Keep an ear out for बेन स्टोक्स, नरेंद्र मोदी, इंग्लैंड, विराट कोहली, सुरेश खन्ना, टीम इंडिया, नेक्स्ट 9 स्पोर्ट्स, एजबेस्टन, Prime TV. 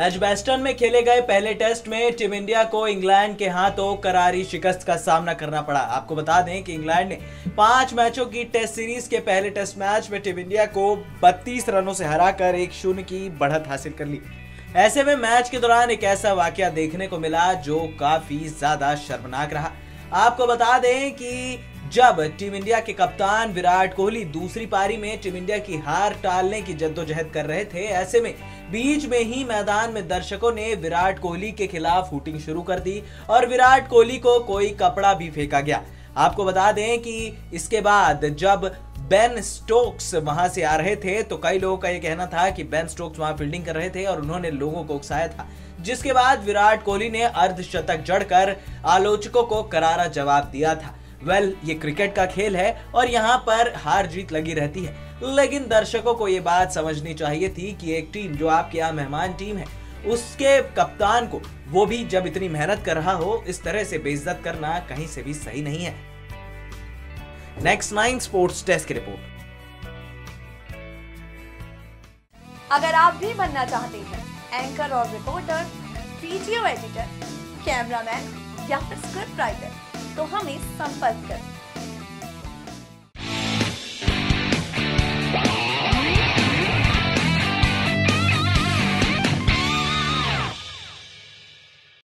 एजबेस्टन में खेले गए पहले टेस्ट में टीम इंडिया को इंग्लैंड के हाथों करारी शिकस्त का सामना करना पड़ा। आपको बता दें कि इंग्लैंड ने 5 मैचों की टेस्ट सीरीज के पहले टेस्ट मैच में टीम इंडिया को 32 रनों से हराकर 1-0 की बढ़त हासिल कर ली। ऐसे में मैच के दौरान एक ऐसा वाकया देखने को मिला जो काफी ज्यादा शर्मनाक रहा। आपको बता दें कि जब टीम इंडिया के कप्तान विराट कोहली दूसरी पारी में टीम इंडिया की हार टालने की जद्दोजहद कर रहे थे, ऐसे में बीच में ही मैदान में दर्शकों ने विराट कोहली के खिलाफ हूटिंग शुरू कर दी और विराट कोहली को कोई कपड़ा भी फेंका गया। आपको बता दें कि इसके बाद जब बेन स्टोक्स वहां से आ रहे थे तो कई लोगों का यह कहना था कि बेन स्टोक्स वहां फील्डिंग कर रहे थे और उन्होंने लोगों को उकसाया था, जिसके बाद विराट कोहली ने अर्धशतक जड़कर आलोचकों को करारा जवाब दिया था। ये क्रिकेट का खेल है और यहाँ पर हार जीत लगी रहती है, लेकिन दर्शकों को ये बात समझनी चाहिए थी कि एक टीम जो आपके यहाँ मेहमान टीम है, उसके कप्तान को वो भी जब इतनी मेहनत कर रहा हो इस तरह से बेइज्जत करना कहीं से भी सही नहीं है। नेक्स्ट 9 स्पोर्ट्स डेस्क की रिपोर्ट। अगर आप भी बनना चाहते हैं एंकर और रिपोर्टर, वीडियो एडिटर, कैमरामैन या फिर स्क्रिप्ट राइटर, तो हमें संपर्क करें।